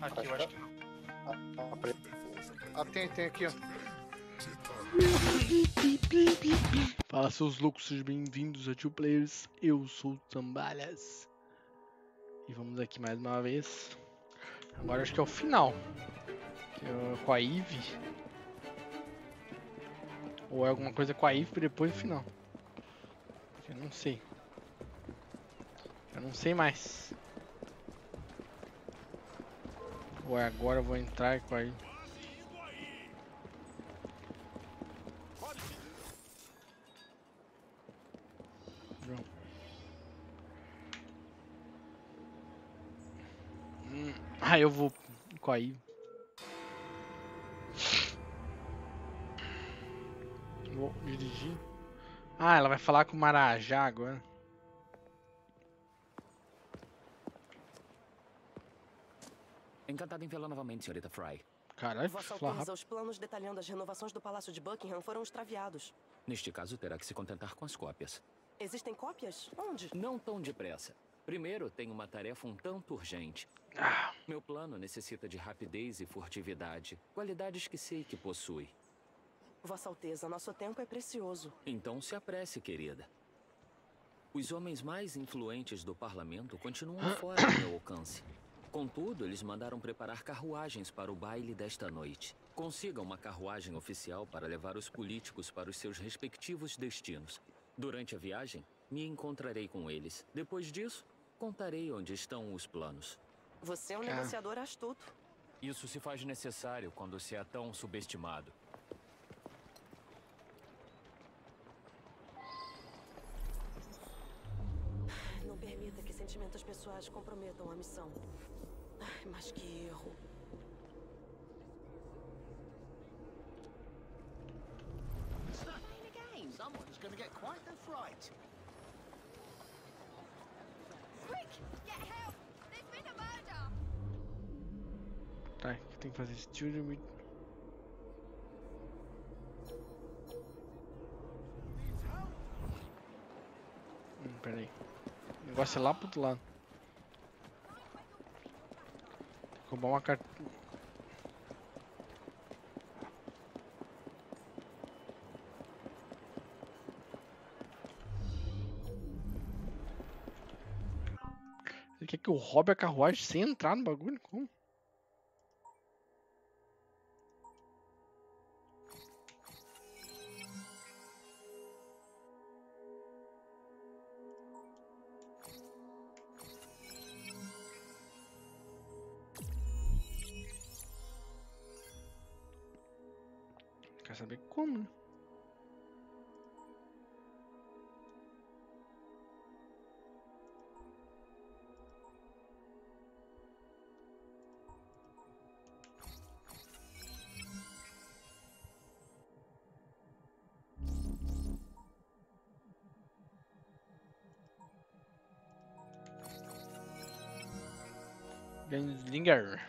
Aqui, eu acho que não. Ah, tem aqui, ó. Fala, seus loucos, sejam bem-vindos a Twoplayerz. Eu sou o Sandalhas. E vamos aqui mais uma vez. Agora acho que é o final. Com a Evie. Ou é alguma coisa com a Evie depois do final. Eu não sei. Eu não sei mais. Ou é agora eu vou entrar com a Evie. Ah, eu vou com a Evie. Vou dirigir. Ah, ela vai falar com o Marajá agora. Encantado em vê-la novamente, senhorita Frye. Caralho, os planos detalhando as renovações do Palácio de Buckingham foram extraviados. Neste caso, terá que se contentar com as cópias. Existem cópias? Onde? Não tão depressa. Primeiro, tenho uma tarefa um tanto urgente. Ah. Meu plano necessita de rapidez e furtividade, qualidades que sei que possui. Vossa Alteza, nosso tempo é precioso. Então se apresse, querida. Os homens mais influentes do parlamento continuam fora do meu alcance. Contudo, eles mandaram preparar carruagens para o baile desta noite. Consiga uma carruagem oficial para levar os políticos para os seus respectivos destinos. Durante a viagem, me encontrarei com eles. Depois disso, contarei onde estão os planos. Você é um negociador astuto. Isso se faz necessário quando se é tão subestimado. Sentimentos pessoais comprometam a missão. Ai, mas que erro. Tá, que tem que fazer estúdio. Peraí. O negócio é lá pro outro lado. Tem que roubar uma carta. Ele quer que eu roube a carruagem sem entrar no bagulho? Como? Saber como, né? Gunslinger.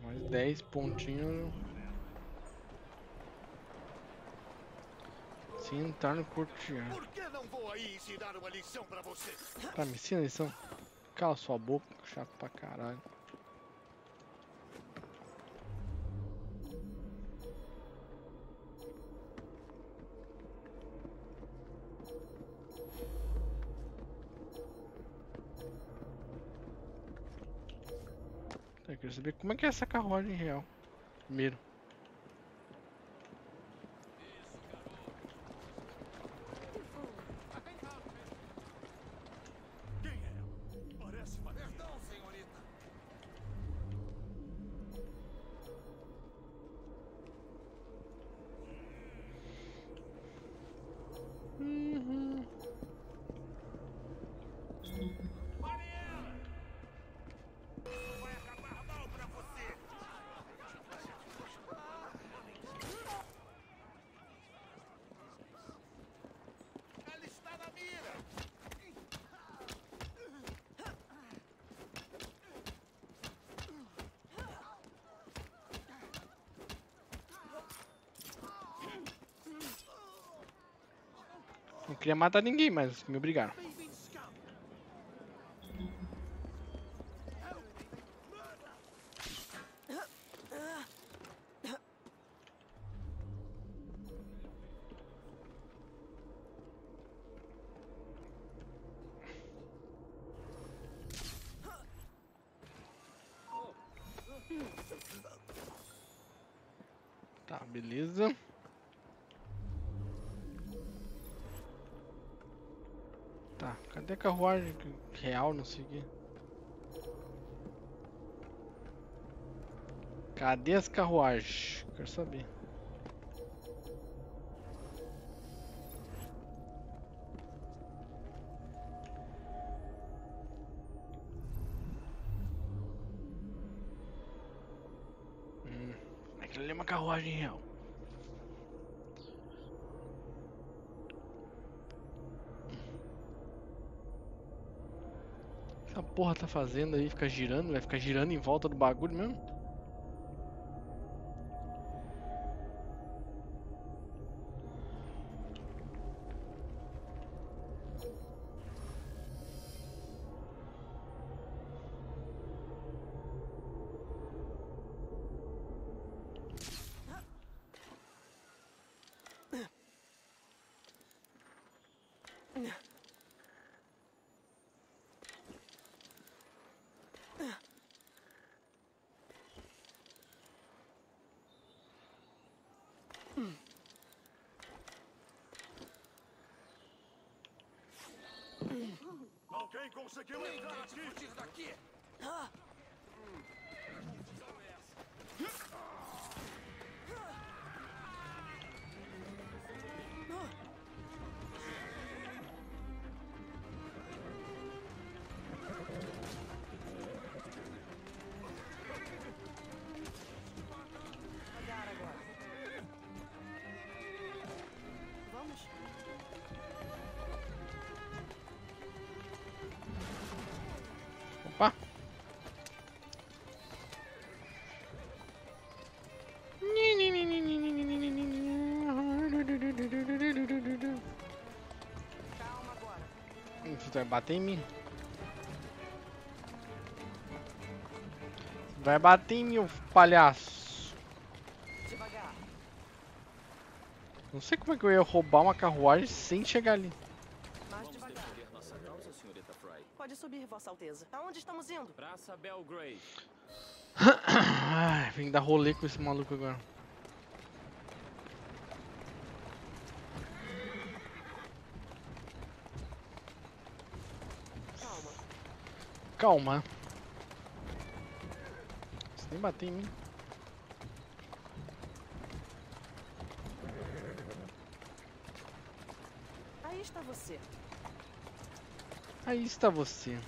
Mais 10 pontinhos sem entrar no corteado. Por que não vou aí ensinar uma lição pra você? Tá, me ensina a lição. Cala sua boca, chato pra caralho. Quero saber como é que é essa carruagem real. Primeiro. Quem é? Parece uma verdade, senhorita. Não queria matar ninguém, mas me obrigaram. Tá, beleza. Tá, cadê a carruagem real? Não sei o que. Cadê as carruagens? Quero saber. Aquilo ali é uma carruagem real. Essa porra tá fazendo aí, fica girando, vai ficar girando em volta do bagulho mesmo. Alguém conseguiu entrar aqui? Fugir daqui! Vai bater em mim. Vai bater em mim, palhaço. Devagar. Não sei como é que eu ia roubar uma carruagem sem chegar ali. Mais devagar. Nossa causa, senhorita Frye. Pode subir, Vossa Alteza. Aonde estamos indo? Praça Belgrave. Ai, vem dar rolê com esse maluco agora. Calma. Você nem bateu em mim. Aí está você. Aí está você.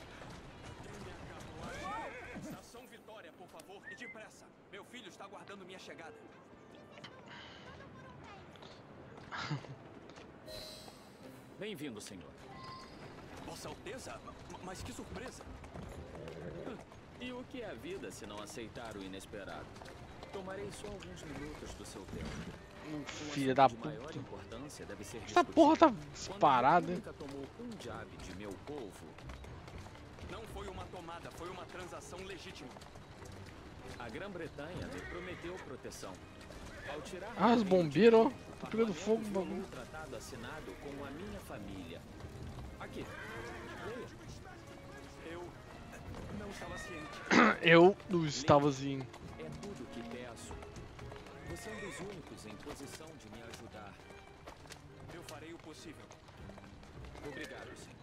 Estação Vitória, por favor, e depressa. Meu filho está aguardando minha chegada. Bem-vindo, senhor. Vossa Alteza? Mas que surpresa! E o que é a vida se não aceitar o inesperado? Tomarei só alguns minutos do seu tempo. Filha da puta. Essa porra tá disparada, hein? Tomou um Punjab de meu povo. Não foi uma tomada, foi uma transação legítima. A Grã-Bretanha me prometeu proteção. Ao tirar as bombeiras, tá pegando fogo, bagulho. Um tratado assinado com a minha família. Aqui. Eu não estava ciente. É tudo que peço. Você é um dos únicos em posição de me ajudar. Eu farei o possível. Obrigado, senhor.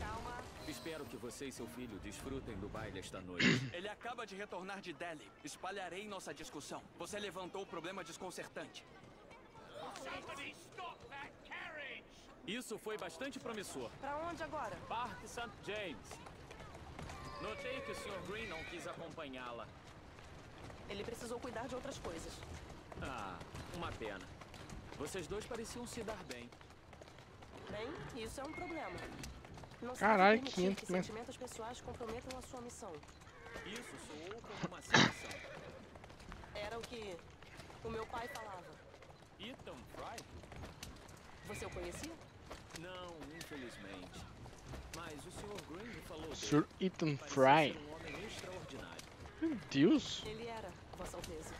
Calma. Espero que você e seu filho desfrutem do baile esta noite. Ele acaba de retornar de Delhi. Espalharei nossa discussão. Você levantou o problema desconcertante. Isso foi bastante promissor. Pra onde agora? Parque St. James. Notei que o Sr. Green não quis acompanhá-la. Ele precisou cuidar de outras coisas. Ah, uma pena. Vocês dois pareciam se dar bem. Bem, isso é um problema. Não. Caralho, que sentimentos pessoais comprometam a sua missão. Isso soou como uma seleção. Era o que O meu pai falava. Ethan Frye? Você o conhecia? Não, infelizmente. Mas o Sr. Green falou. Sr. Ethan Frye. Um homem extraordinário. Meu Deus. Ele era, Vossa Alteza.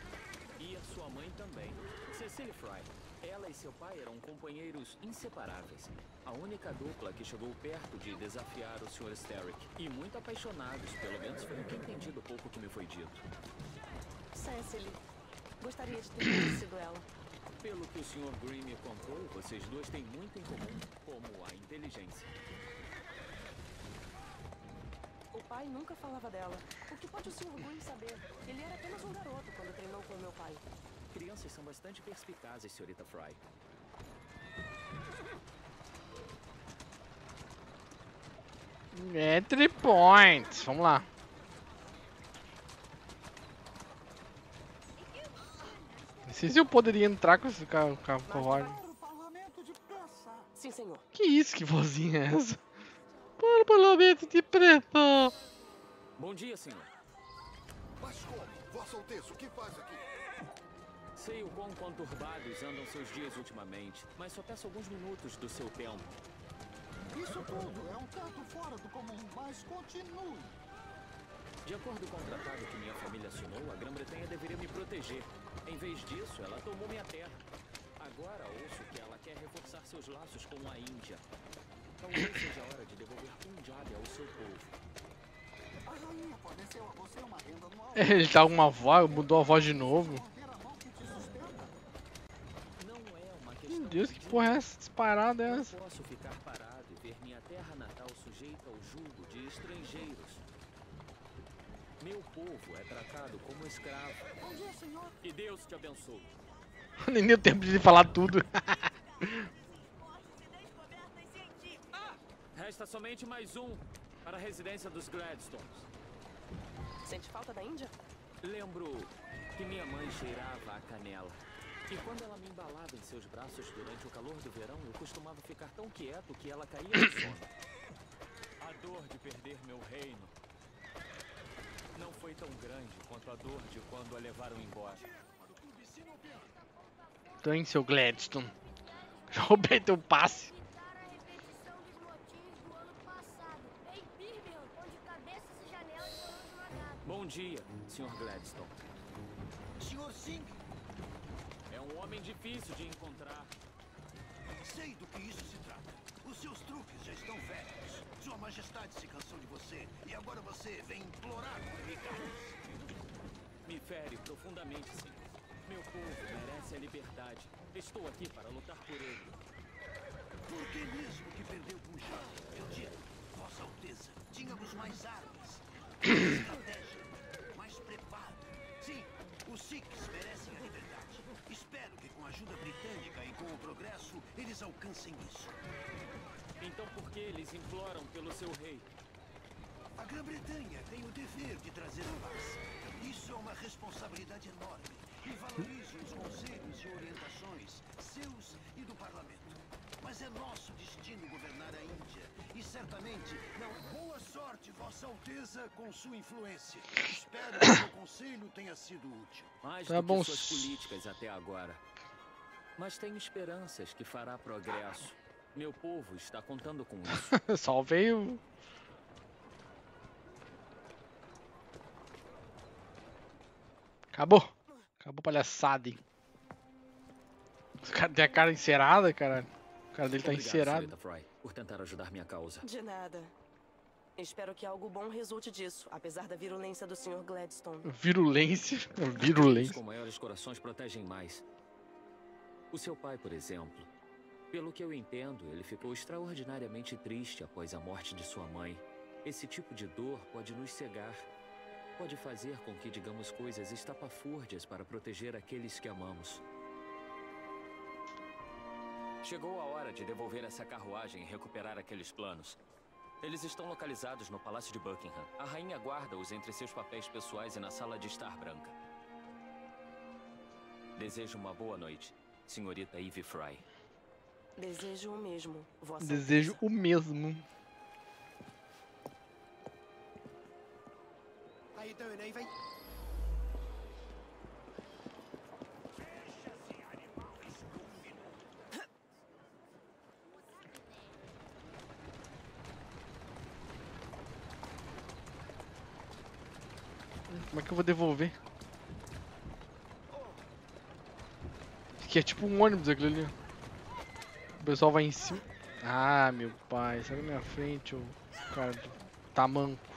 E a sua mãe também. Cecily Frye. Ela e seu pai eram companheiros inseparáveis. A única dupla que chegou perto de desafiar o Sr. Starrick. E muito apaixonados, pelo menos pelo que entendi do pouco que me foi dito. Cecily, gostaria de ter conhecido ela. Pelo que o Sr. Green me contou, vocês dois têm muito em comum, como a inteligência. O pai nunca falava dela. O que pode o Sr. Green saber? Ele era apenas um garoto quando treinou com o meu pai. Crianças são bastante perspicazes, Sr. Frye. Entry points. Vamos lá. Se eu poderia entrar com esse carro com o parlamento depressa. Sim, senhor. Que isso? Que vozinha é essa? Para o parlamento depressa. Bom dia, senhor. Bascone, Vossa Alteza, o que faz aqui? Sei o quão conturbados andam seus dias ultimamente, mas só peço alguns minutos do seu tempo. Isso tudo é um tanto fora do comum, mas continue. De acordo com o tratado que minha família assinou, a Grã-Bretanha deveria me proteger. Em vez disso, ela tomou minha terra. Agora ouço que ela quer reforçar seus laços com a Índia. Talvez seja a hora de devolver Punjab ao seu povo. A rainha forneceu a você uma renda anual. Ele tá com uma voz, mudou a voz de novo. Meu Deus, que porra é essa disparada é essa? Não posso ficar parado e ver minha terra natal sujeita ao julgo de estrangeiros. Meu povo é tratado como escravo. Bom dia, senhor. E Deus te abençoe. Nem deu tempo de falar tudo. Resta somente mais um para a residência dos Gladstone. Sente falta da Índia? Lembro que minha mãe cheirava a canela. E quando ela me embalava em seus braços durante o calor do verão, eu costumava ficar tão quieto que ela caía no sono. A dor de perder meu reino não foi tão grande quanto a dor de quando a levaram embora. Tô em seu Gladstone. Roubei teu passe. Bom dia, Sr. Gladstone. Sr. Singh é um homem difícil de encontrar. Sei do que isso se trata. Os seus truques já estão velhos. Sua Majestade se cansou de você e agora você vem implorar por recados. Me fere profundamente, senhor. Meu povo merece a liberdade. Estou aqui para lutar por ele. Por que mesmo que perdeu Punjab? Eu digo, Vossa Alteza, tínhamos mais armas, mais estratégia, mais preparo. Sim, os Sikhs merecem a liberdade. Espero que com a ajuda britânica e com o progresso, eles alcancem isso. Então por que eles imploram pelo seu rei? A Grã-Bretanha tem o dever de trazer a paz. Isso é uma responsabilidade enorme. E valorizo os conselhos e orientações seus e do parlamento. Mas é nosso destino governar a Índia. E certamente não... Boa sorte, Vossa Alteza, com sua influência. Espero que o conselho tenha sido útil. Mais do que suas políticas até agora. Mas tenho esperanças que fará progresso. Meu povo está contando com isso. Salvei o... Acabou. Acabou palhaçada, hein? Os caras têm a cara encerada, caralho. O cara dele tá encerado. Obrigado, Sr. Frye, por tentar ajudar minha causa. De nada. Espero que algo bom resulte disso, apesar da virulência do Sr. Gladstone. Virulência? Virulência. Os com maiores corações protegem mais. O seu pai, por exemplo... Pelo que eu entendo, ele ficou extraordinariamente triste após a morte de sua mãe. Esse tipo de dor pode nos cegar. Pode fazer com que digamos coisas estapafúrdias para proteger aqueles que amamos. Chegou a hora de devolver essa carruagem e recuperar aqueles planos. Eles estão localizados no Palácio de Buckingham. A rainha guarda-os entre seus papéis pessoais e na sala de estar branca. Desejo uma boa noite, senhorita Evie Frye. Desejo o mesmo, Vossa Alteza. Desejo o mesmo. How you doing, Evie? Como é que eu vou devolver? Que é tipo um ônibus aquilo ali. O pessoal vai em cima. Ah, meu pai, sai da minha frente, ô cara de tamanco.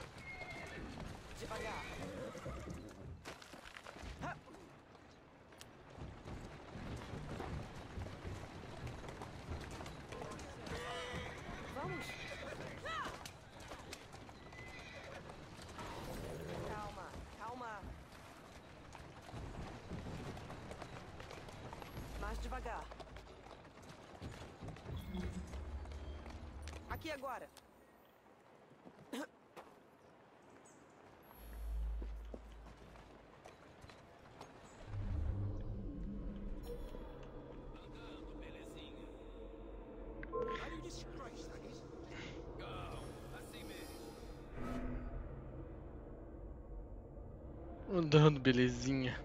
Andando, belezinha.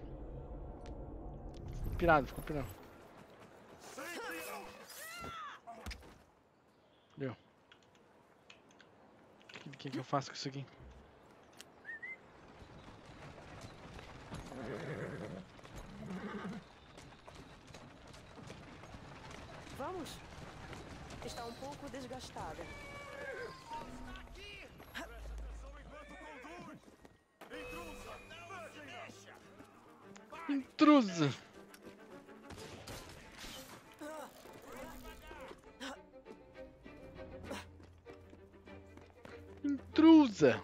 Pirado, ficou pirado. Deu. O que eu faço com isso aqui? Vamos. Está um pouco desgastada. Intrusa! Intrusa!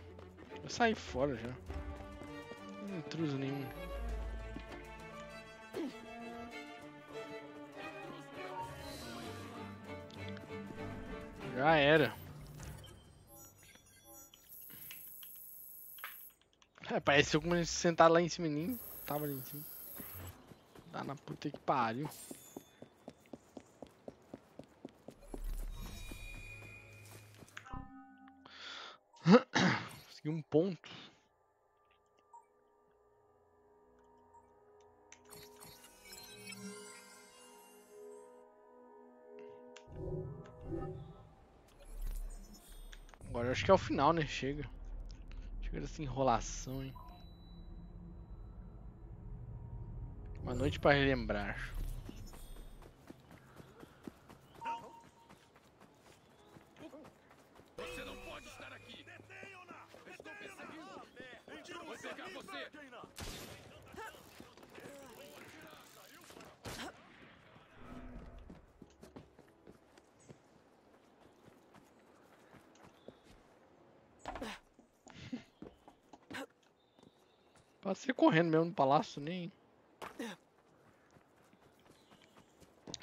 Eu saí fora já. Não intruso nenhum. Já era. É, pareceu como se sentar lá em cima de mim. Tava ali em cima. Tá na puta que pariu. Consegui um ponto. Agora eu acho que é o final, né? Chega. Chega dessa enrolação, hein? Uma noite para relembrar. Você não pode estar aqui. Estou perseguindo. Vou pegar você. Passei correndo mesmo no palácio, nem.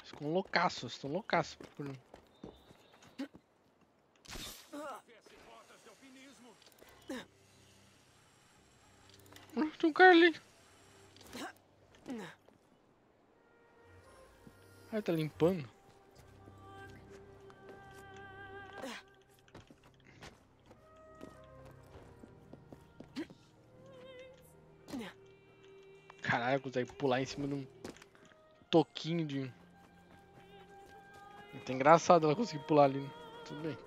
Estão loucaços, estão loucaços. Tem um cara ali. Ah, tá limpando. Caralho, consegue pular em cima de um toquinho de... É engraçado ela conseguir pular ali, né? Tudo bem.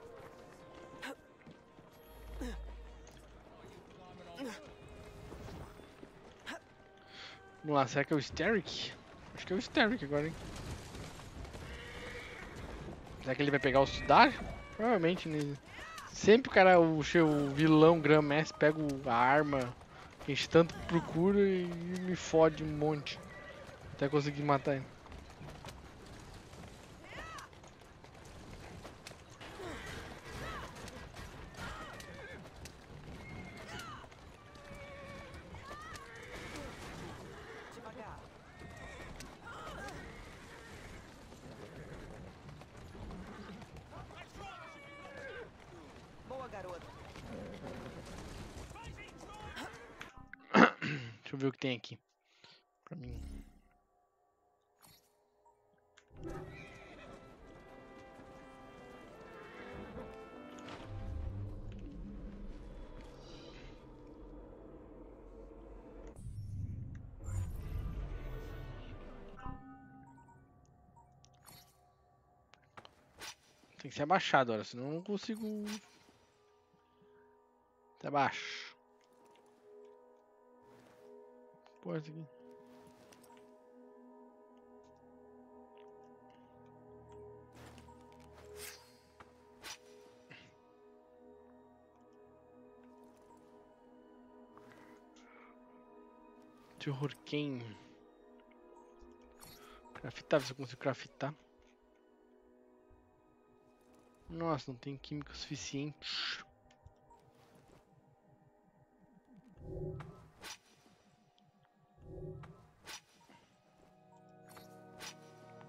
Vamos lá, será que é o Starrick? Acho que é o Starrick agora, hein? Será que ele vai pegar o Sudar? Provavelmente, né? Sempre o cara, o vilão Grandmaster pega a arma que a gente tanto procura e me fode um monte. Até conseguir matar ele. Ver o que tem aqui pra mim. Tem que ser abaixado, olha, senão eu não consigo. Até abaixo. porta aqui. De horquém. Craftar, se eu consigo craftar. Nossa, não tem química suficiente.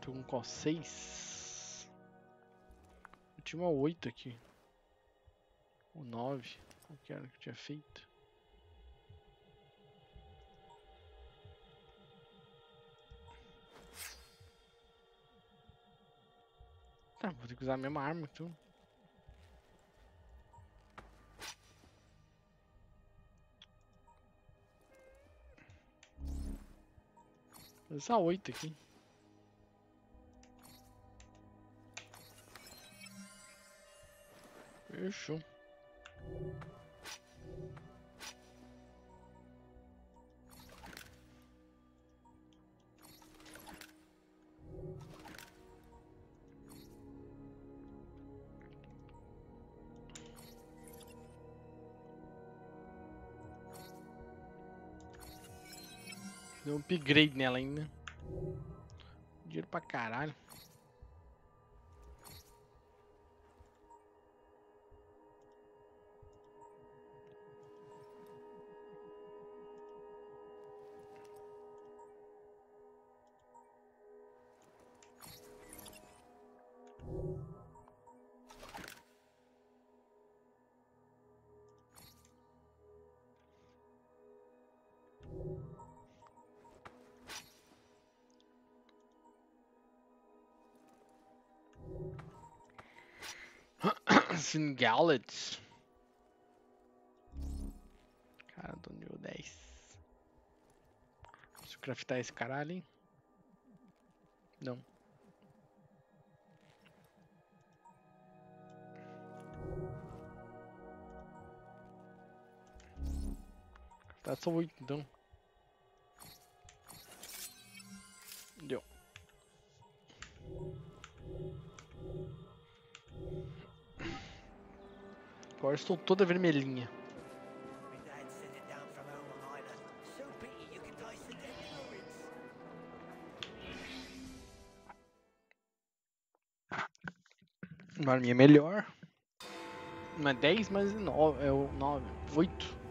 Tô com qual? 6? Eu tinha uma 8 aqui. Ou 9. Qual que era que eu tinha feito? Tá, vou ter que usar a mesma arma e tudo. Vou usar 8 aqui. Fechou. Deu um upgrade nela ainda. Dinheiro pra caralho. Singallets. Cara, tô nível 10. Preciso craftar esse caralho, hein? Não. Tá só 8 então. Deu. Agora estou toda vermelhinha. Uma arminha melhor. Não é 10, mas é 9. É 9, 8.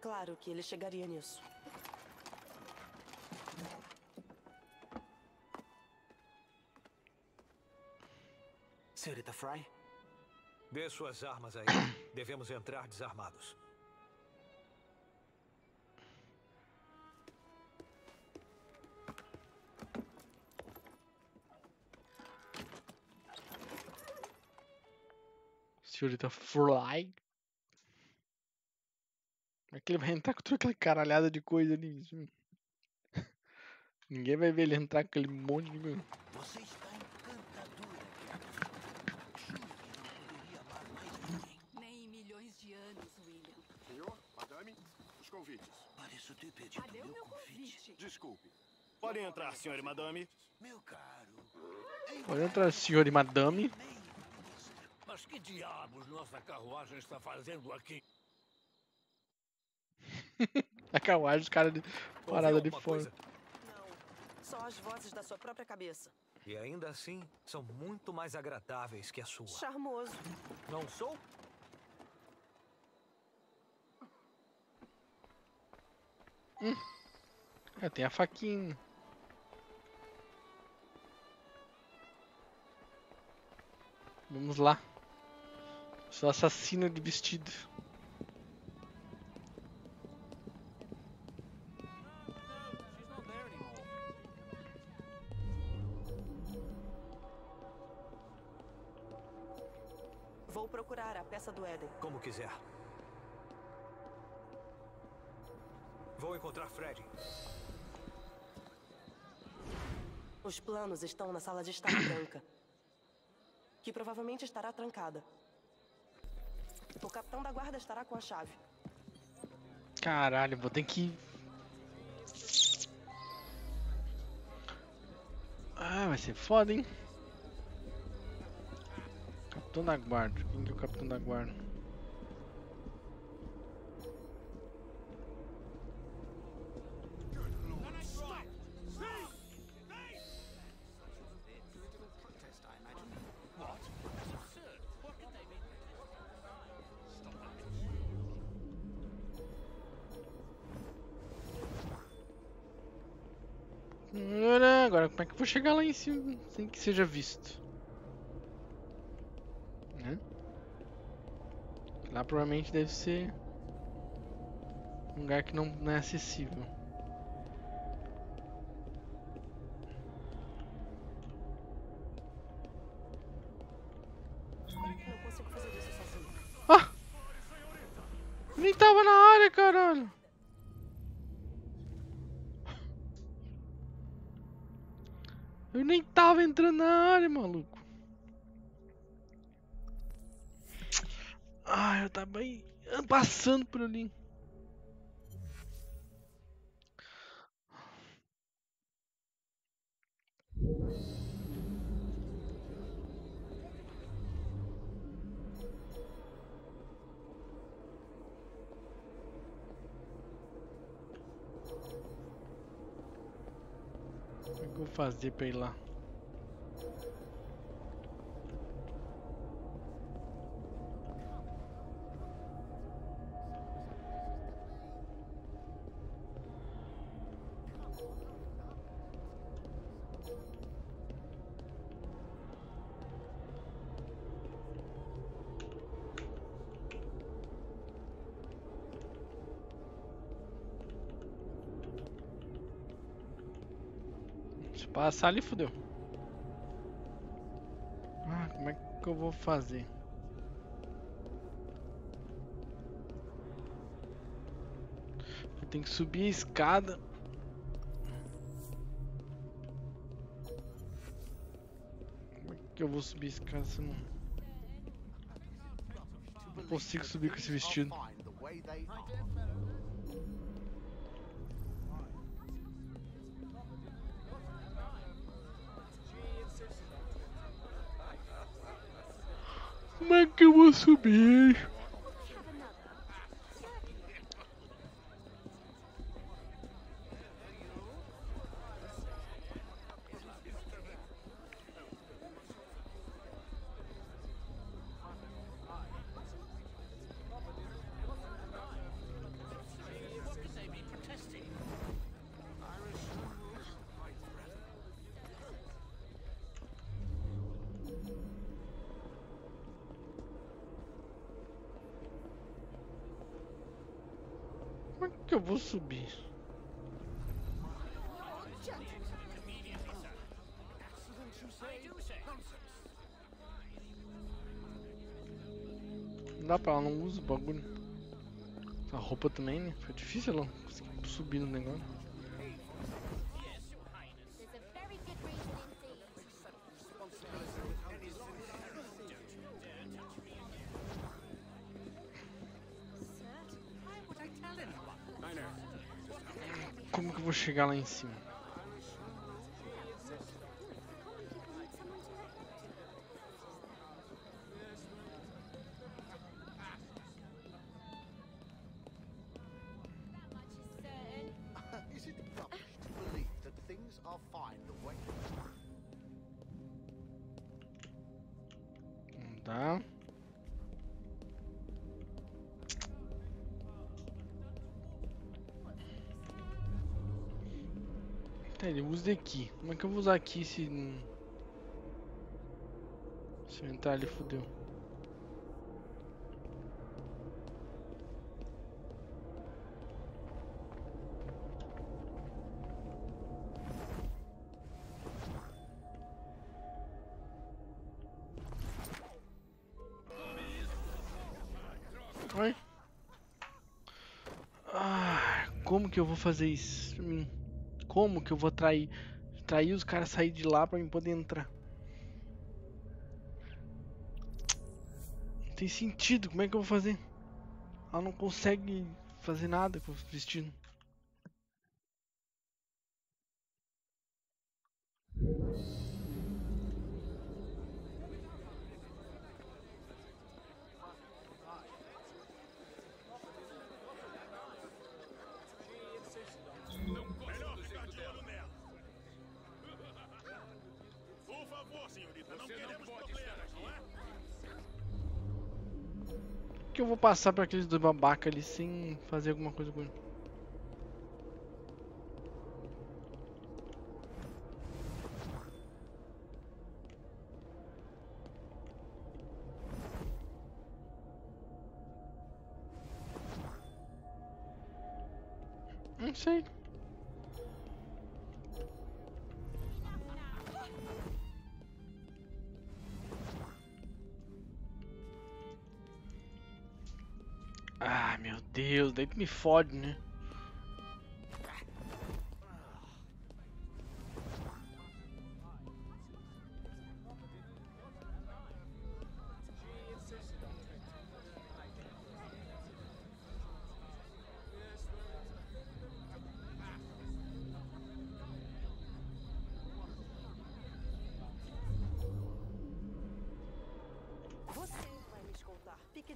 Claro que ele chegaria nisso. Senhorita Frye? Dê suas armas aí. Devemos entrar desarmados. Senhorita Frye? Ele vai entrar com toda aquela caralhada de coisa ali. Ninguém vai ver ele entrar com aquele monte de coisa. Você está encantadora. Poderia amar mais ninguém. Nem em milhões de anos, William. Senhor, madame, os convites. Pareço ter pedido. Cadê meu convite? Desculpe. Podem entrar, senhor e madame. Meu caro. Pode entrar, senhor e madame. Mas que diabos nossa carruagem está fazendo aqui? A carruagem, os caras parados ali fora. Não, só as vozes da sua própria cabeça. E ainda assim, são muito mais agradáveis que a sua. Charmoso. Não sou? Eu tenho a faquinha. Vamos lá. Sou assassino de vestido. Procurar a peça do Éden. Como quiser. Vou encontrar Fred. Os planos estão na sala de estar branca, que provavelmente estará trancada. O capitão da guarda estará com a chave. Caralho, vou ter que... Ah, vai ser foda, hein? Capitão da guarda. Quem que é o capitão da guarda? Agora, como é que eu vou chegar lá em cima sem que seja visto? Né? Lá provavelmente deve ser um lugar que não é acessível. Não consigo fazer isso sozinho. Ah! Nem tava na área, caralho! Eu nem tava entrando na área, maluco. Ah, eu tava aí passando por ali. O que eu vou fazer pra ir lá? Passar ali, fodeu. Ah, como é que eu vou fazer? Eu tenho que subir a escada. Como é que eu vou subir a escada se eu não consigo subir com esse vestido? Como é que eu vou subir? Eu vou subir. Não dá pra ela, não usa o bagulho. A roupa também, né? Foi difícil ela conseguir subir no negócio. Vou chegar lá em cima. Não dá. Ele usa aqui. Como é que eu vou usar aqui se eu entrar ali, fodeu. Ai. Ah, como que eu vou fazer isso? Como que eu vou atrair? distrair os caras, sair de lá pra mim poder entrar. Não tem sentido, como é que eu vou fazer? Ela não consegue fazer nada com o vestido. Que eu vou passar para aqueles dois babaca ali sem fazer alguma coisa com ele? Não sei. Ah, meu Deus, daí tu me fode, né?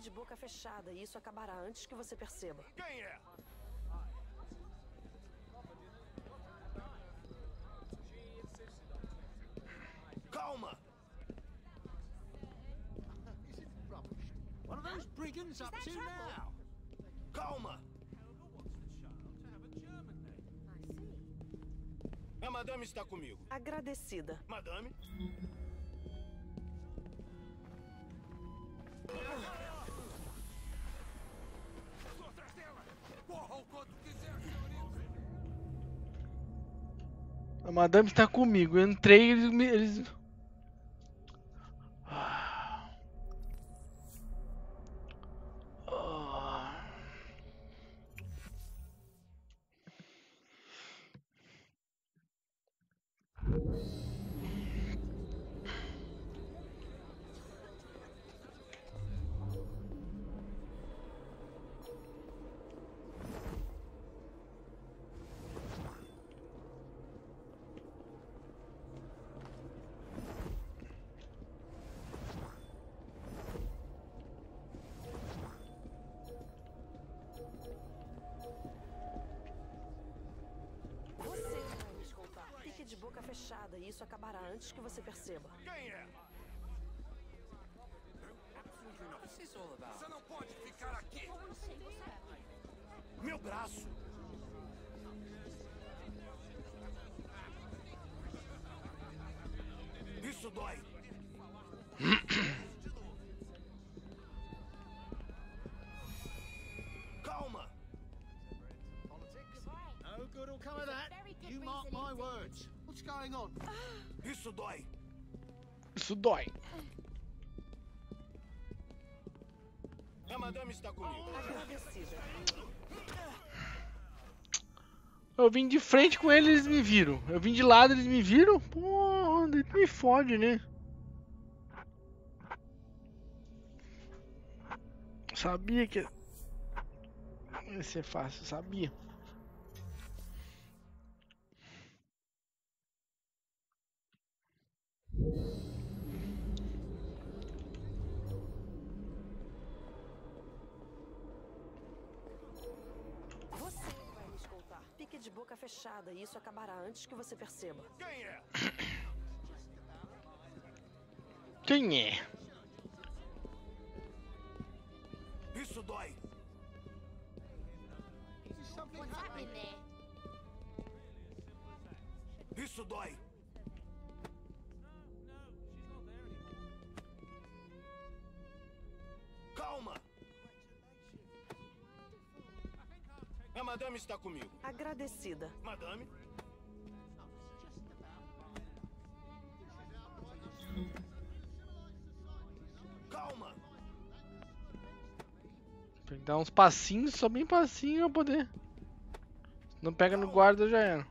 De boca fechada e isso acabará antes que você perceba. Quem é? Calma! One of those brigands up to now. Calma! A madame está comigo. Agradecida. Madame? A madame está comigo. Eu entrei e eles... de boca fechada e isso acabará antes que você perceba. Quem é? Você não pode ficar aqui. Meu braço. Isso dói. Calma. No good will come of that. You mark my words. What's going on? Isso dói. Isso dói. A madame está comigo. Eu vim de frente com eles, eles me viram. Eu vim de lado, eles me viram. Pô, me fode, né? Sabia que ia ser fácil, sabia. De boca fechada e isso acabará antes que você perceba. Quem é? Quem é? Isso dói. Isso dói. Calma. A madame está comigo. Agradecida. Madame? Calma! Tem que dar uns passinhos, só bem passinho pra poder. Se não pega no guarda, já era.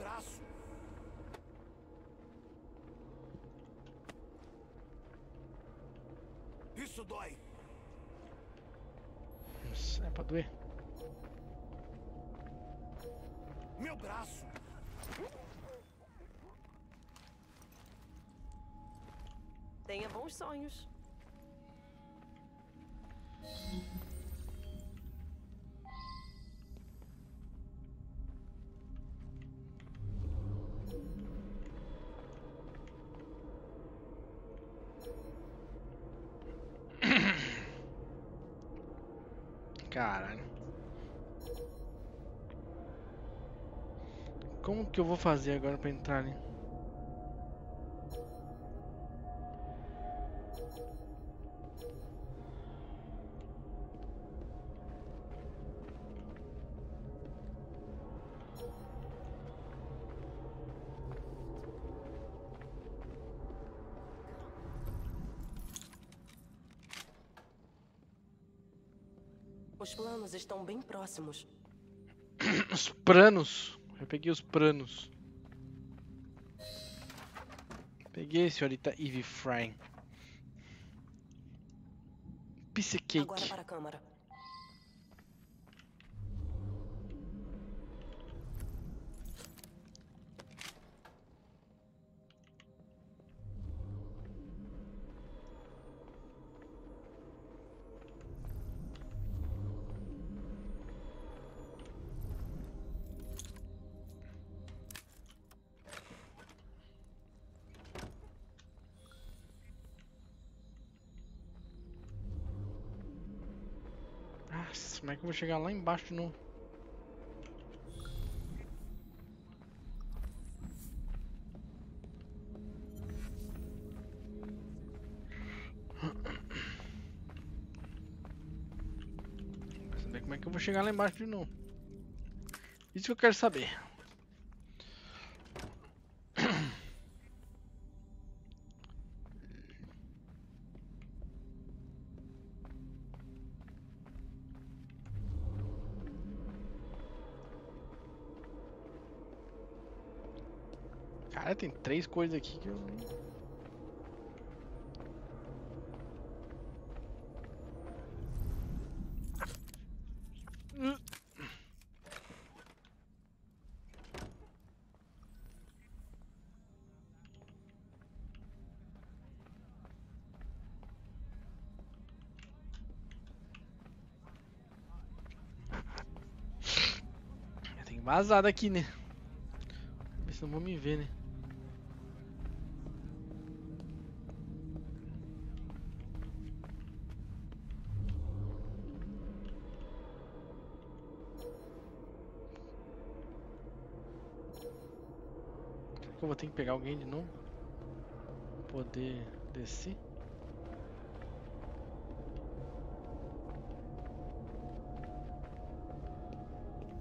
braço. Isso dói. Nossa, é pra doer. Meu braço. Tenha bons sonhos. Caralho. Como que eu vou fazer agora pra entrar ali? Os planos estão bem próximos. Os planos? Eu peguei os planos. Peguei, senhorita Evie Frye. Piece cake. Agora para a câmara. Como é que eu vou chegar lá embaixo de novo? Quero saber como é que eu vou chegar lá embaixo de novo. Isso que eu quero saber. Cara, tem três coisas aqui que eu nem... Tem vazado aqui, né? Mas não vão me ver, né? Eu vou ter que pegar alguém de novo pra poder descer.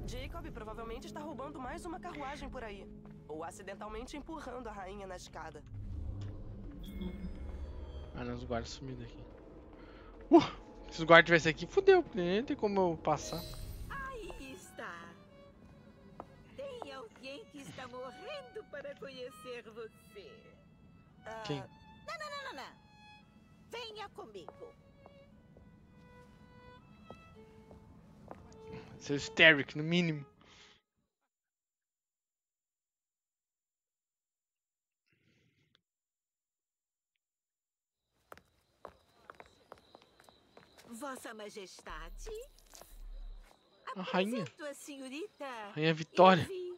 Jacob provavelmente está roubando mais uma carruagem por aí, ou acidentalmente empurrando a rainha na escada. Ah, não, os guardas sumiram aqui. Se os guardas estivessem aqui, fudeu, porque nem tem como eu passar. Está morrendo para conhecer você. Quem? Não. Venha comigo. Seu Starrick, no mínimo. Vossa Majestade. A rainha. A senhorita. Rainha Vitória. Frye.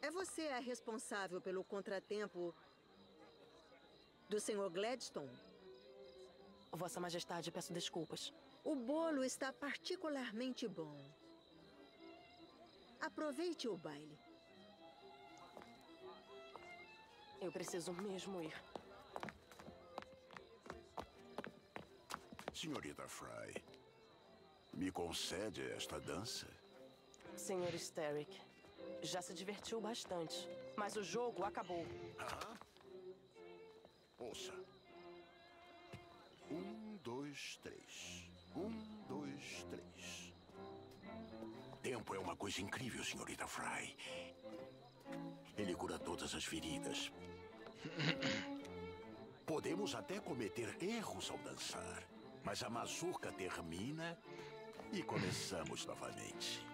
É você a responsável pelo contratempo do Sr. Gladstone? Vossa Majestade, peço desculpas. O bolo está particularmente bom. Aproveite o baile. Eu preciso mesmo ir. Senhorita Frye, me concede esta dança? Senhor Starrick, já se divertiu bastante, mas o jogo acabou. Ouça. 1, 2, 3. 1, 2, 3. Tempo. campo é uma coisa incrível, senhorita Frye. Ele cura todas as feridas. Podemos até cometer erros ao dançar, mas a mazurca termina e começamos novamente.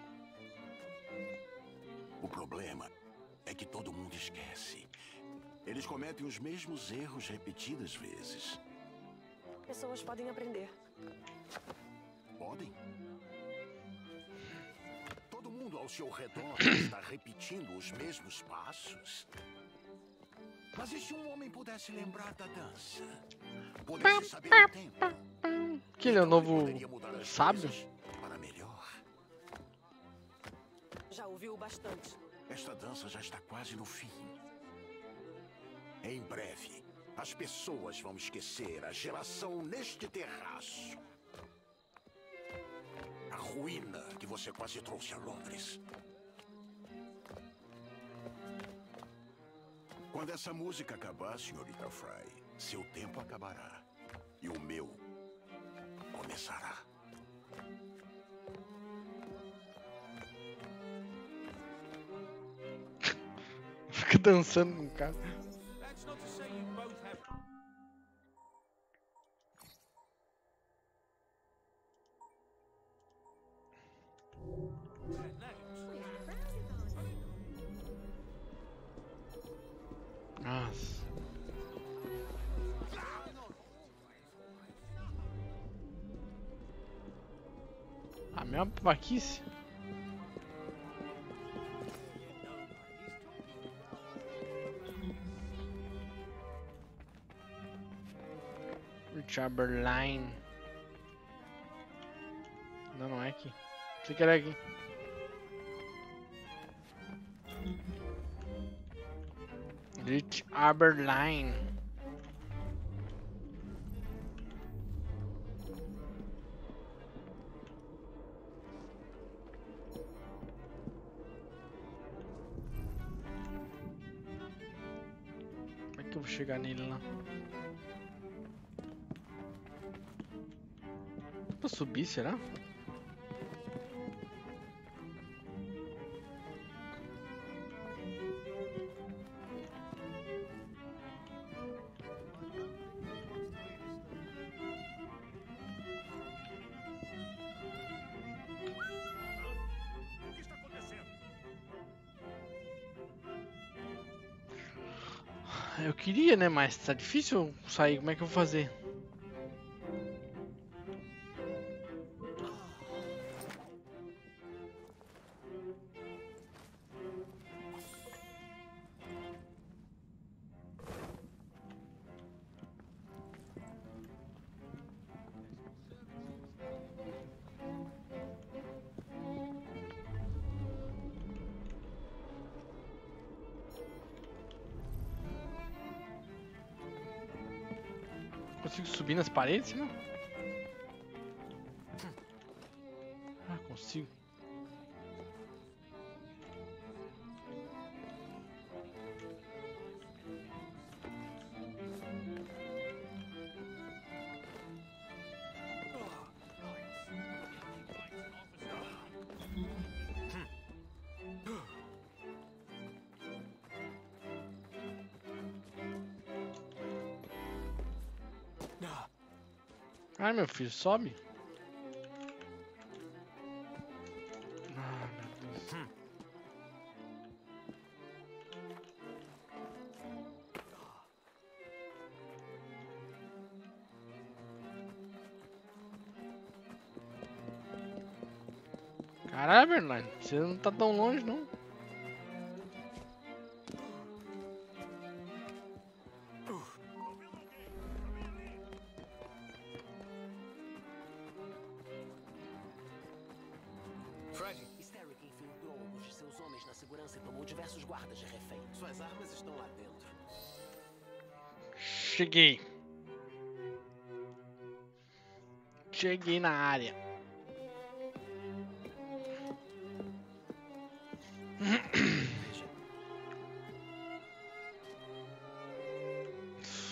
O problema é que todo mundo esquece. Eles cometem os mesmos erros repetidas vezes. Pessoas podem aprender. Podem? Todo mundo ao seu redor está repetindo os mesmos passos. Mas e se um homem pudesse lembrar da dança? Pudesse saber o tempo. Que ele é o novo sábio? Para melhor. Já ouviu bastante. Esta dança já está quase no fim. Em breve, as pessoas vão esquecer a geração neste terraço. A ruína que você quase trouxe a Londres. Quando essa música acabar, senhorita Frye, seu tempo acabará. E o meu começará. Fica dançando com o cara. É uma vaquice. Abberline. Não, não é aqui. Você quer aqui? Abberline. Chegar nele lá. Dá pra subir, será? Eu queria, né? Mas tá difícil sair. Como é que eu vou fazer? Consigo subir nas paredes, não? Ah, consigo. Ai, meu filho, sobe. Ah, meu Deus. Caralho, Bernardo, você não tá tão longe, não. Starrick infiltrou alguns de seus homens na segurança e tomou diversos guardas de refém. Suas armas estão lá dentro. Cheguei na área.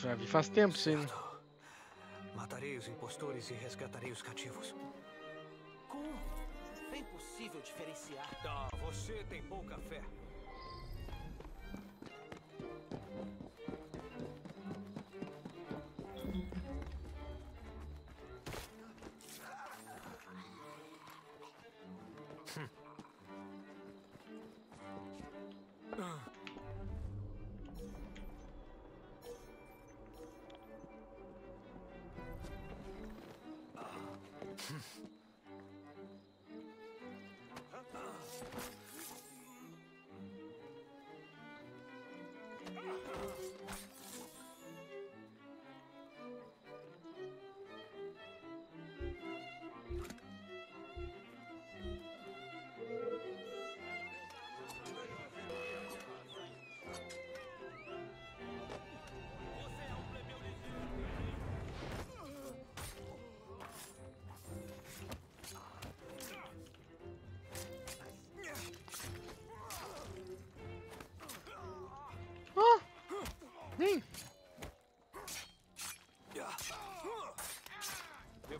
Já vi faz tempo, sim. Matarei os impostores e resgatarei os cativos. Como? É impossível. impossível diferenciar. Tá, você tem pouca fé.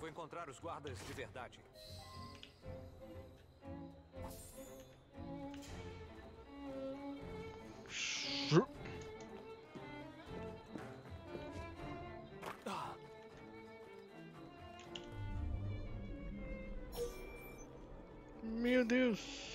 Encontrar os guardas de verdade. Meu Deus.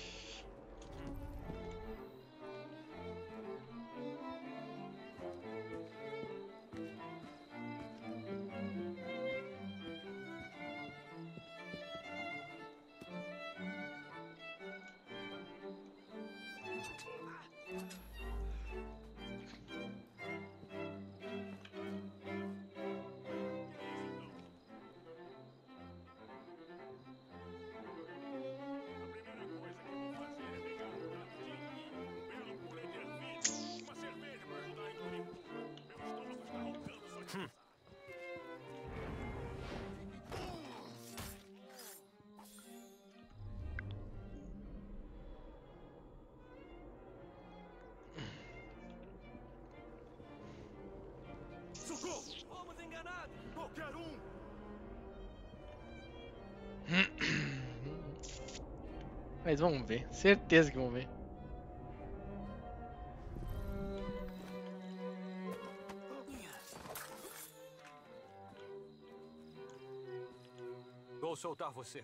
Fomos enganados! Qualquer um! Mas vamos ver, certeza que vamos ver. Vou soltar você.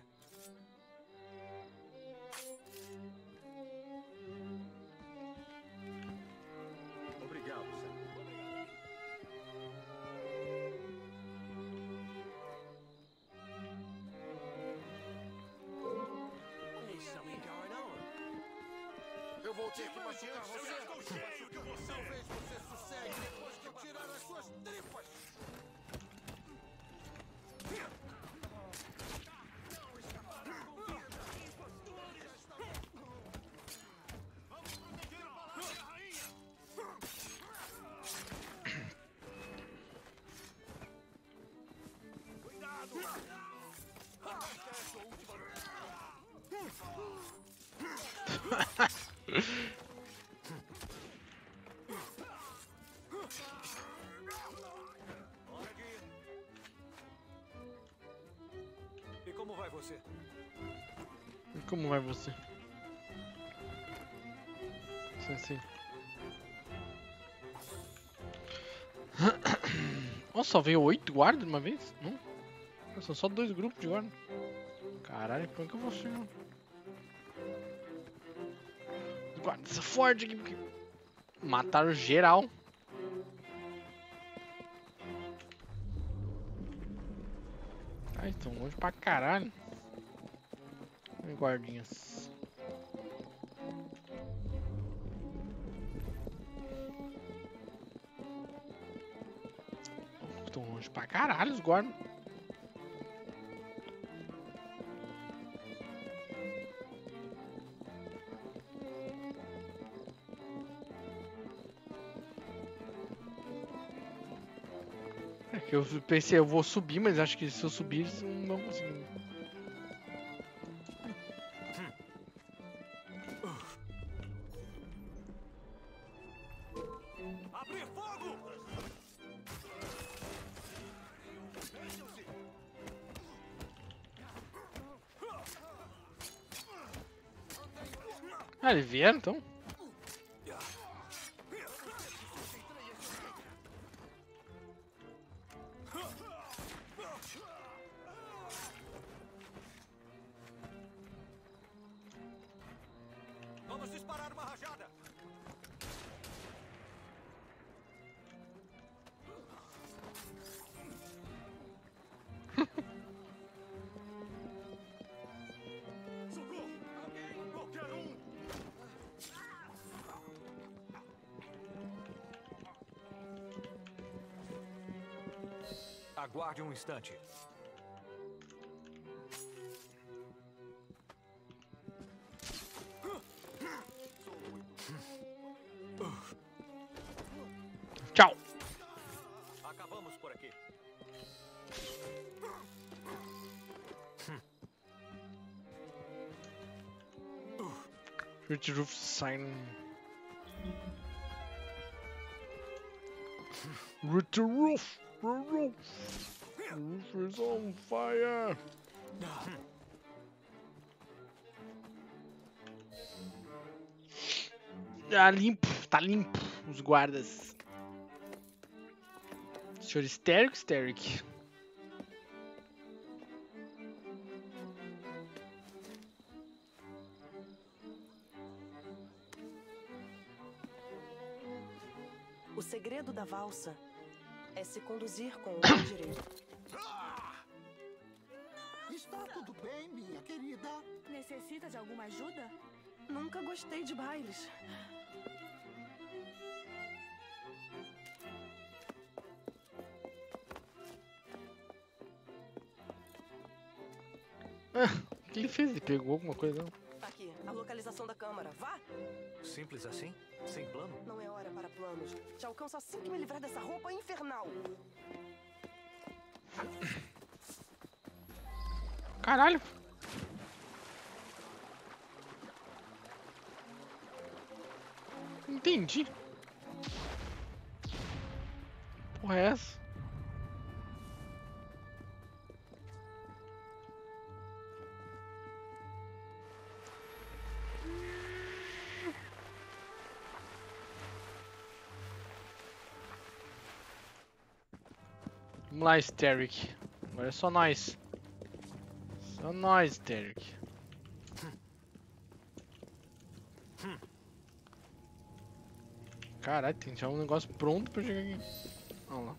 E como vai você? Sim, sim. Nossa, só veio 8 guardas de uma vez? Não? São só 2 grupos de guarda. Caralho, como é que eu vou chegar? Guarda essa forte aqui, porque mataram geral. Ai, estão longe pra caralho. Olha, guardinhas. Estão longe pra caralho os guardas. Eu pensei, eu vou subir, mas acho que se eu subir, não consigo. Abrir fogo! Ah, eles vieram então? Aguarde um instante. Tchau. Acabamos por aqui. Rich Roof sign. Rich Roof. The roof is on fire! Tá limpo os guardas. Senhor Starrick, Starrick. O segredo da valsa é se conduzir com o pé direito. Está tudo bem, minha querida? Necessita de alguma ajuda? Nunca gostei de bailes. O que ele fez? Ele pegou alguma coisa? Não? Aqui, a localização da câmara. Vá! Simples assim? Sem plano? Não é hora para planos. Te alcanço assim que me livrar dessa roupa infernal. Caralho! Entendi. Porra é essa? Vamos lá, Starrick. Agora é só nós. Só nós, Starrick. Caralho, tem já um negócio pronto pra chegar aqui. Vamos lá.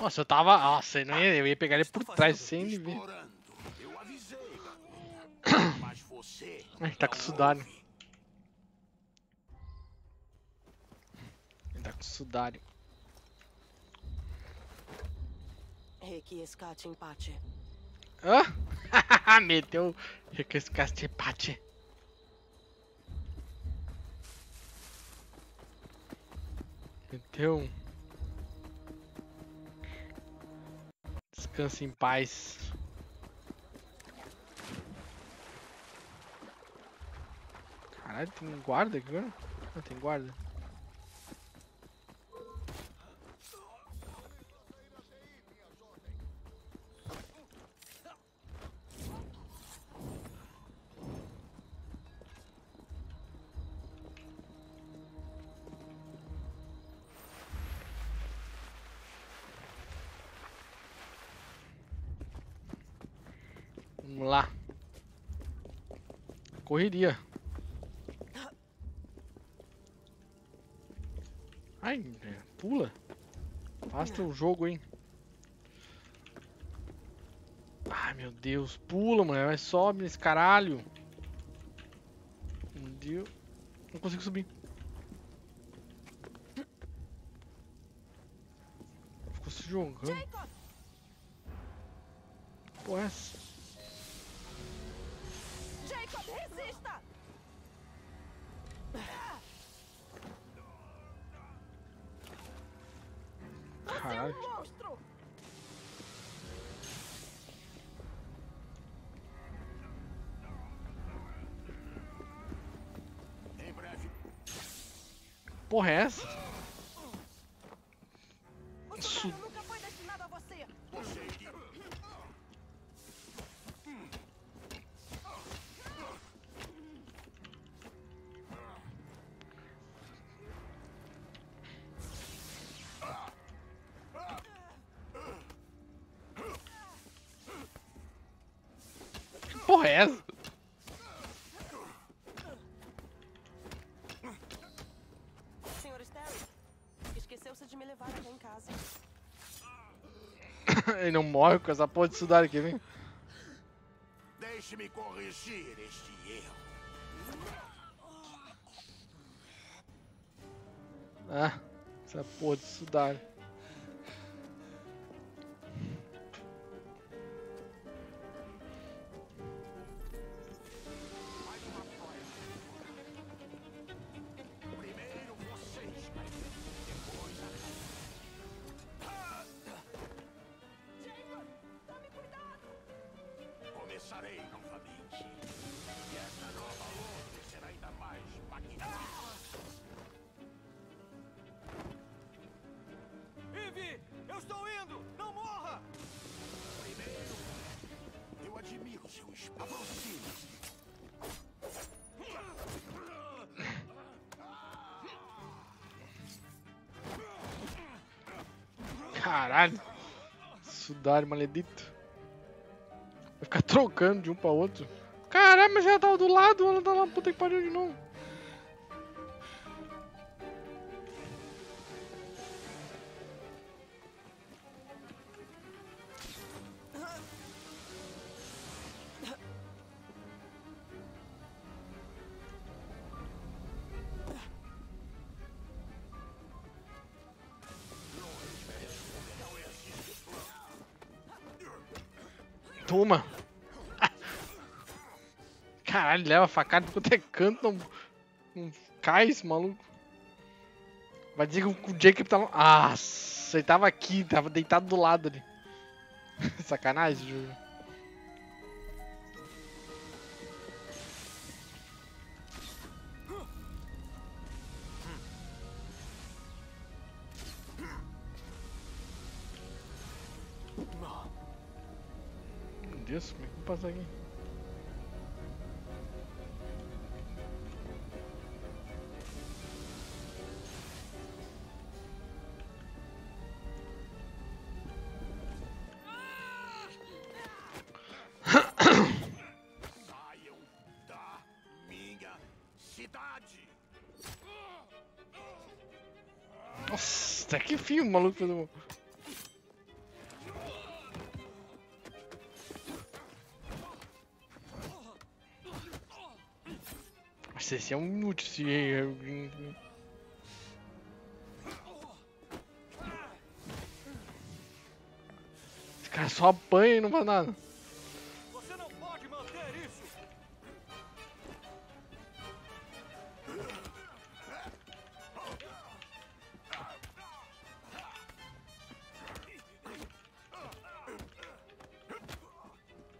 Nossa, eu tava. Nossa, eu ia pegar ele por trás sem ele ver. Ele tá com sudário. Ele tá com sudário. Hã? Meteu requescate empate. Meteu. Descanse em paz. Caralho, tem um guarda aqui agora? Não, tem guarda. Correria. Ai, pula. Faz teu jogo, hein. Ai, meu Deus. Pula, mulher. Vai, sobe nesse caralho. Meu Deus. Não consigo subir. Ficou se jogando. Pô, essa. Caralho. porra é essa? O soldado nunca foi destinado a você. Que porra é essa? Ele não morre com essa porra de estudar aqui, vem. Deixe-me corrigir este erro. Ah, essa porra de estudar. Caralho, Sudar maledito. Vai ficar trocando de um pra outro. Caralho, mas ela tava do lado, ela tá lá, puta que pariu de novo. Toma! Caralho, leva facada de qualquer canto, não cai esse maluco. Vai dizer que o Jacob tava... Ah, ele tava aqui, tava deitado do lado ali. Sacanagem, Júlio. Isso, como é que eu passo aqui? Saiam da minha cidade! Nossa, até que fio o maluco fez um... Esse é um inútil, se esse cara só apanha e não faz nada. Você não pode manter isso.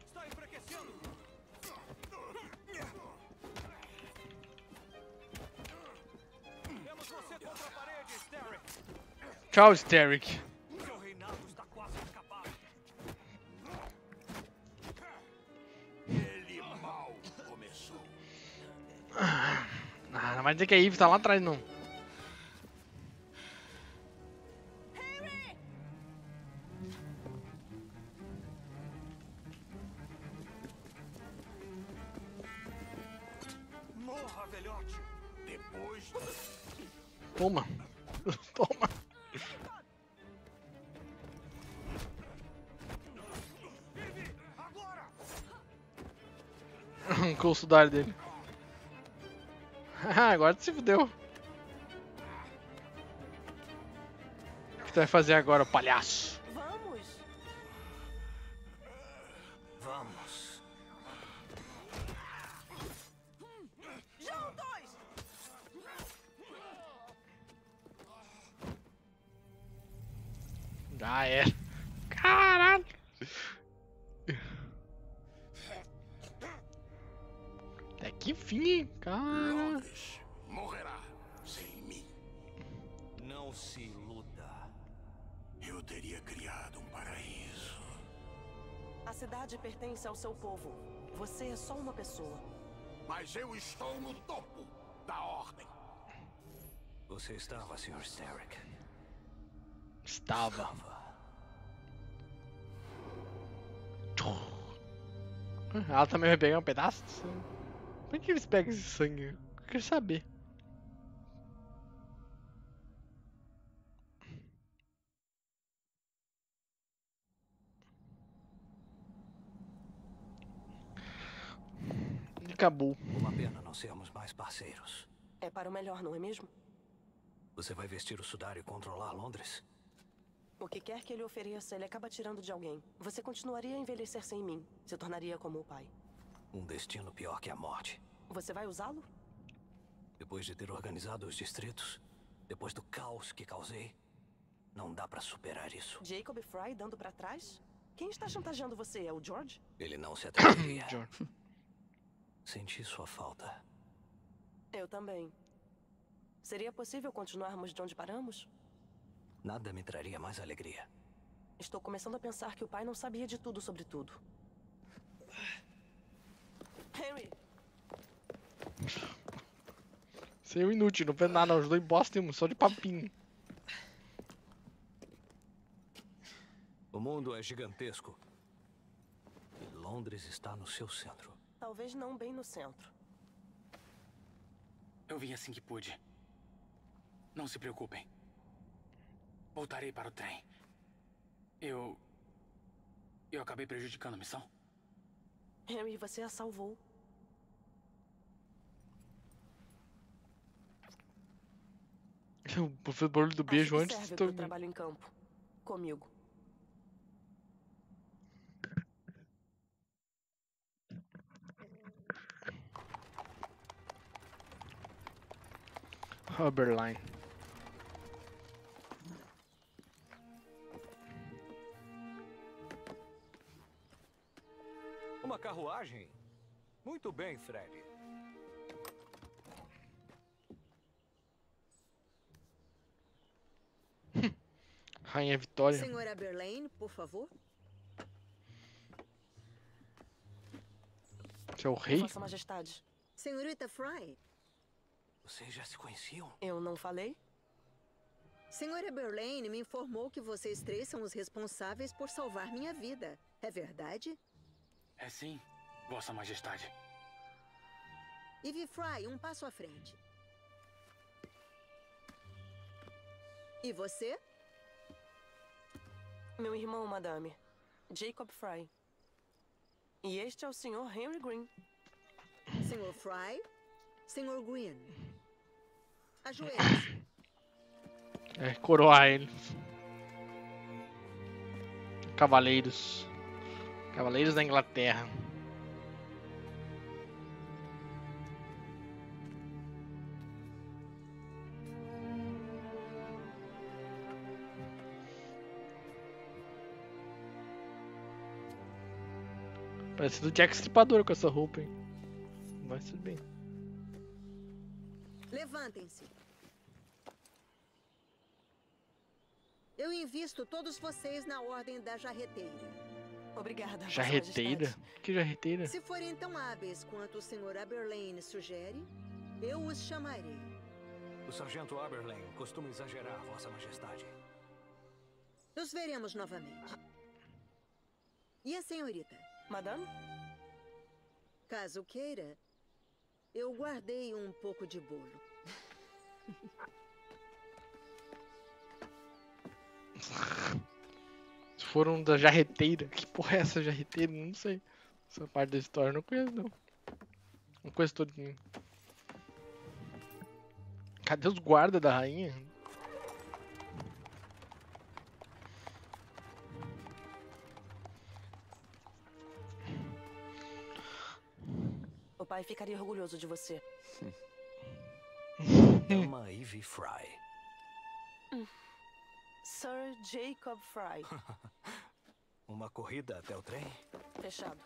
Está enfraquecendo. Tchau, Starrick. Seu reinado está quase acabado. Ele mal começou. Ah, não vai dizer que a Eve tá lá atrás, não. Morra, velhote. Depois... Toma. Toma. Arrancou o sudar dele. Agora tu se fudeu. O que tu vai fazer agora, palhaço? Vamos. Já um, dois. Já era. Caralho. Até que fim, cara. Morrerá sem mim. cidade pertence ao seu povo. Você é só uma pessoa. Mas eu estou no topo da ordem. Você estava, Sr. Starrick. Estava. Ela também vai pegar um pedaço de sangue. Por que eles pegam esse sangue? Eu quero saber. Acabou. Uma pena não sermos mais parceiros. É para o melhor, não é mesmo? Você vai vestir o sudário e controlar Londres? O que quer que ele ofereça, ele acaba tirando de alguém. Você continuaria a envelhecer sem mim. Se tornaria como o pai. Um destino pior que a morte. Você vai usá-lo? Depois de ter organizado os distritos, depois do caos que causei, não dá pra superar isso. Jacob Frye dando pra trás? Quem está chantageando você? É o George? Ele não se atreveria. George. Senti sua falta. Eu também. Seria possível continuarmos de onde paramos? Nada me traria mais alegria. Estou começando a pensar que o pai não sabia de tudo sobre tudo. Henry! Você é um inútil, não fez nada, não ajudou em bosta nenhuma, só de papinho. O mundo é gigantesco. E Londres está no seu centro. Talvez não bem no centro. Eu vim assim que pude. Não se preocupem. Voltarei para o trem. Eu acabei prejudicando a missão. Henry, você a salvou. Eu fiz o barulho do beijo antes de todo mundo. Trabalho em campo. Comigo. Abberline. Uma carruagem? Muito bem, Fred. Rainha Vitória. Senhora Abberline, por favor. Você é o rei? Vossa Majestade. Senhorita Frye. Vocês já se conheciam? Eu não falei? Senhora Abberline me informou que vocês três são os responsáveis por salvar minha vida. É verdade? É sim, Vossa Majestade. Evie Frye, um passo à frente. E você? Meu irmão, madame. Jacob Frye. E este é o Sr. Henry Green. Sr. Frye? Sr. Green. Ajoelhe-se. É, coroar ele. Cavaleiros. Cavaleiros da Inglaterra. Parece do Jack Stripador com essa roupa, hein? Mas tudo bem. Levantem-se. Eu invisto todos vocês na ordem da Jarreteira. Obrigada. Jarreteira? Que jarreteira? Se forem tão hábeis quanto o Sr. Abberline sugere, eu os chamarei. O sargento Abberline costuma exagerar, Vossa Majestade. Nos veremos novamente. E a senhorita? Madame? Caso queira, eu guardei um pouco de bolo. Foram da jarreteira. Que porra é essa jarreteira? Não sei. Essa parte da história eu não conheço, não. Não conheço todo mundo. Cadê os guardas da rainha? O pai ficaria orgulhoso de você. É uma Evie Frye. Sir Jacob Frye. Uma corrida até o trem? Fechado.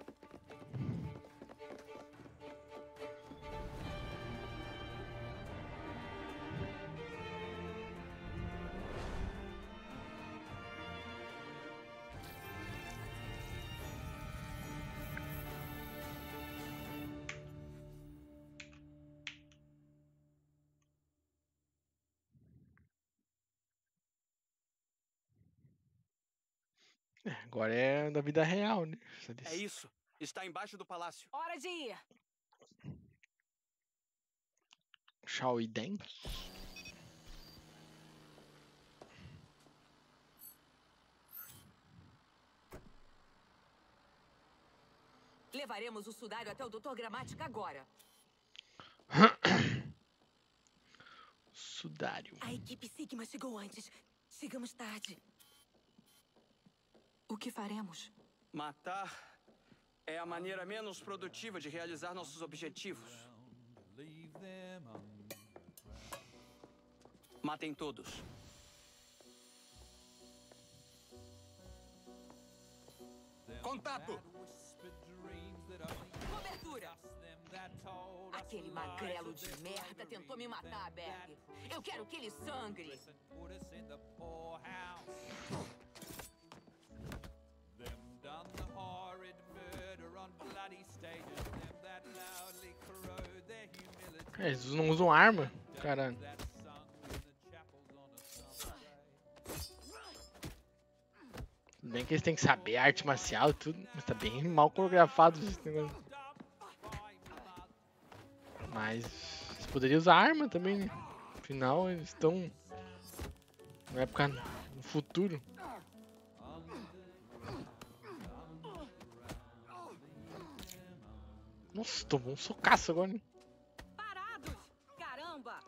Agora é da vida real, né? É isso. Está embaixo do palácio. Hora de ir. Shall we dance? Levaremos o sudário até o Dr. Gramática agora. Sudário. A equipe Sigma chegou antes. Chegamos tarde. O que faremos? Matar é a maneira menos produtiva de realizar nossos objetivos. Matem todos. Contato! Cobertura! Aquele magrelo de merda tentou me matar, Berg. Eu quero que ele sangre. Eles não usam arma, caralho. Tudo bem que eles têm que saber arte marcial e tudo, mas tá bem mal coreografado esse negócio. Mas eles poderiam usar arma também, né? Afinal, eles estão na época no futuro. Nossa, tomou um socaço agora, né? Parados! Caramba!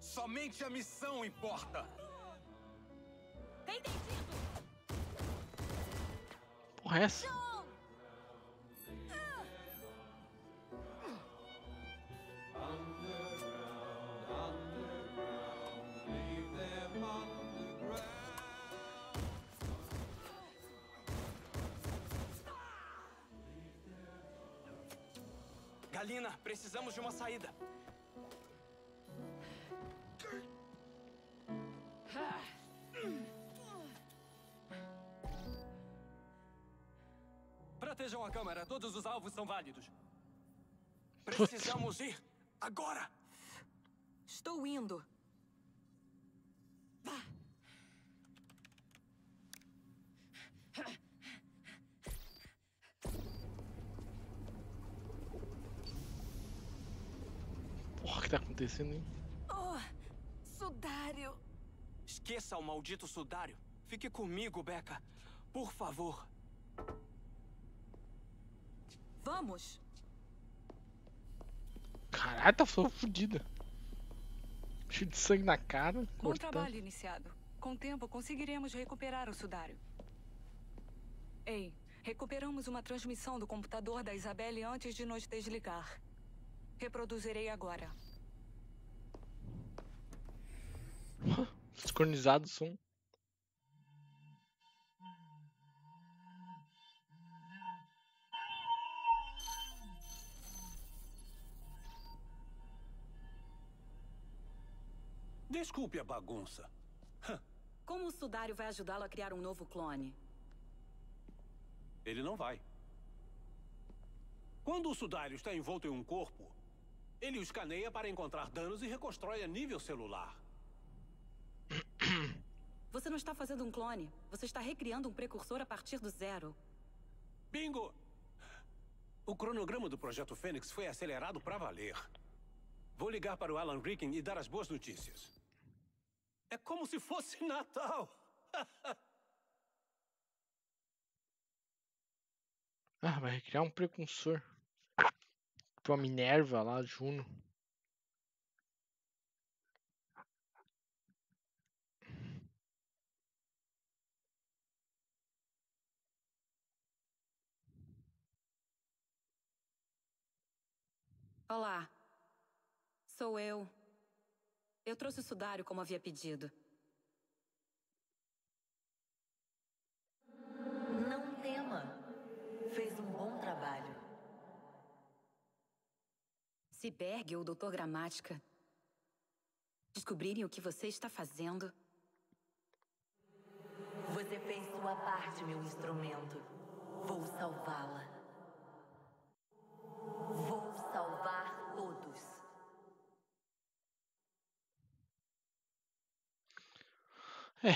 Somente a missão importa. Entendido. Porra, essa? Galina, precisamos de uma saída. Protejam a câmara, todos os alvos são válidos. Precisamos ir agora. Estou indo. Porra, o que tá acontecendo, hein? Oh, sudário. Esqueça o maldito sudário. Fique comigo, Becca. Por favor. Vamos. Caralho, tá fodida. Cheio de sangue na cara. Bom trabalho, iniciado. Com o tempo, conseguiremos recuperar o sudário. Ei, recuperamos uma transmissão do computador da Isabelle antes de nos desligar. Reproduzirei agora. Sincronizado o som. Desculpe a bagunça. Como o sudário vai ajudá-lo a criar um novo clone? Ele não vai. Quando o sudário está envolto em um corpo, ele o escaneia para encontrar danos e reconstrói a nível celular. Você não está fazendo um clone. Você está recriando um precursor a partir do zero. Bingo! O cronograma do projeto Fênix foi acelerado para valer. Vou ligar para o Alan Ricken e dar as boas notícias. É como se fosse Natal. Ah, vai criar um precursor. Tipo a Minerva lá, Juno. Olá. Sou eu. Eu trouxe o sudário como havia pedido. Não tema. Fez um bom trabalho. Se Berg ou Dr. Gramática descobrirem o que você está fazendo... Você fez um à parte meu instrumento. Vou salvá-la. Vou salvar todos. Ah,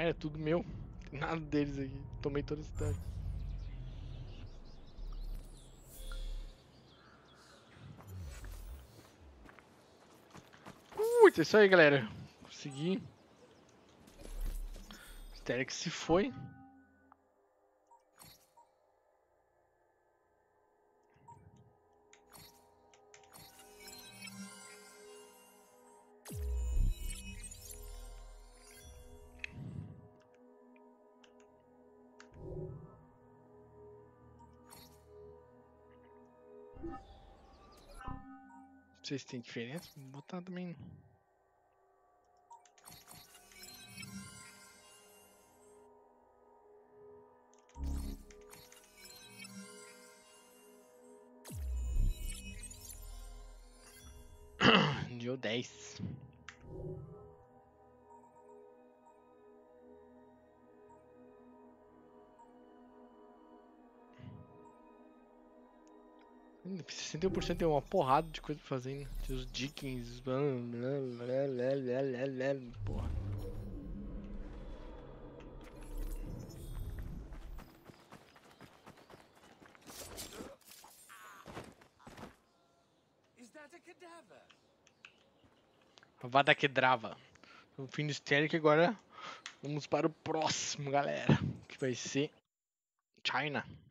é tudo meu. Tem nada deles aqui. Tomei todo esse dano. É isso aí, galera. Consegui. Starrick se foi. Não sei se tem diferença. Vou botar também. Deu 10. Ainda 61% tem uma porrada de coisa pra fazer, hein? Tem os Dickens, blá, blá, blá, porra. Vada que drava. O fim do Starrick, agora vamos para o próximo, galera, que vai ser China.